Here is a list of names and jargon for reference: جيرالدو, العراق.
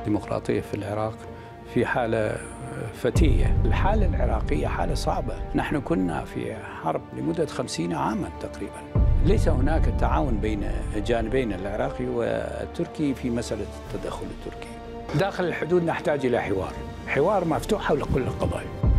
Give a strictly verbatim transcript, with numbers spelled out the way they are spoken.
الديمقراطية في العراق في حالة فتية. الحالة العراقية حالة صعبة، نحن كنا في حرب لمدة خمسين عاما تقريبا. ليس هناك تعاون بين جانبين العراقي والتركي في مسألة التدخل التركي. داخل الحدود نحتاج إلى حوار، حوار مفتوح حول كل القضايا.